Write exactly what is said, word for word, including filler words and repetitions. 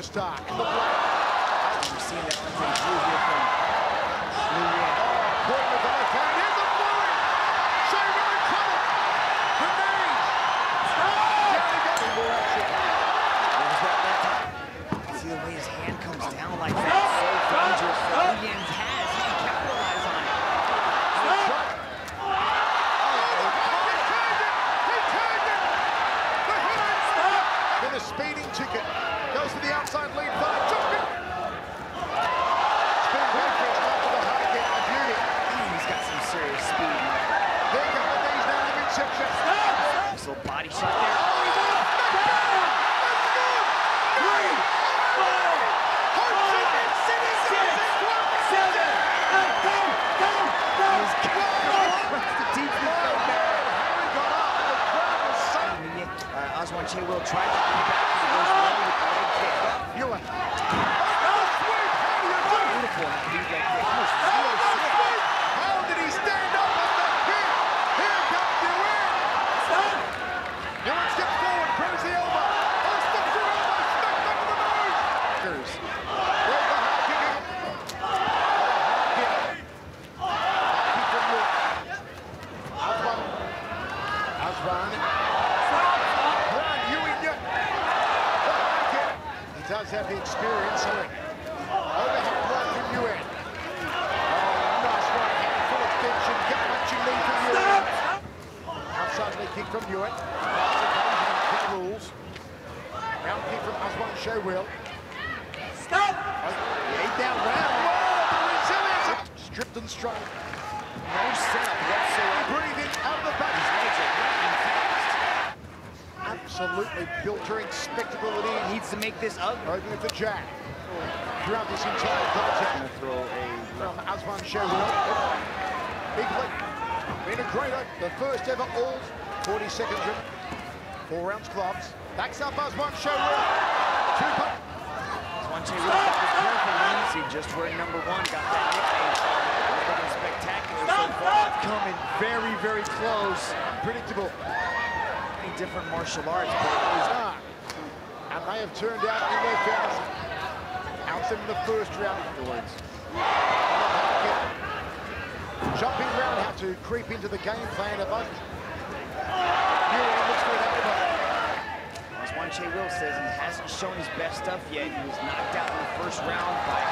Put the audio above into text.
Kyrgyzstan. In the black. Oh, we've seen that something through here from Nguyen. Oh, Gordon with the left hand in the forward. She really caught it. Grenades. Oh, down he goes. Direction. There's that left hand. See the way his hand comes down like that. Oh, so dangerous for Nguyen has. He can capitalize on it. A speeding chicken goes to the outside lead thigh. Spin back kick after the high kick. A beauty. He's got some serious speed. There you go. The knees down to midsection. Nice little body shot there. Oh, he's on it. That's good. Three, five, four, seven, six, six, seven, eight, go, go, go. He's got the deep throw there. Harry got up. The crowd was so. Uh, Azwan Che Wil tried to. How did he stand up on that kick? Here comes Nguyen. Nguyen steps forward, brings the elbow. Oh, steps the elbow, steps up the nose. There's the high kick out. Oh, high kick. Aswan. Aswan. Tran Duy Nhat. The high kick. He does have the experience here. Overhead block from Nguyen. Outside leg kick from Nguyen. Kick rules. Round kick from Azwan Che Wil. Stop! Eight down round. Oh, the resilience. Stripped and strong. No setup whatsoever. Breathing out of the back. His legs are lightning fast. Absolutely filtering spectacularity. Needs to make this up. Open with the jack. Throughout this entire contact. Throw a from Azwan Che Wil. Big lick, been a great open. The first ever all forty seconds. Four rounds gloves. Backs up Azwan Che Wil. Two punch. Azwan Che Wil got his careful run. See just where number one got that nickname. Looking spectacular so far. Coming very, very close. Predictable. Many different martial arts. But and they have turned out in their thousand. Out in the first round afterwards. Jumping round, how to creep into the game plan of both. Nguyen looks for that elbow. Azwan Che Wil says he hasn't shown his best stuff yet. He was knocked out in the first round by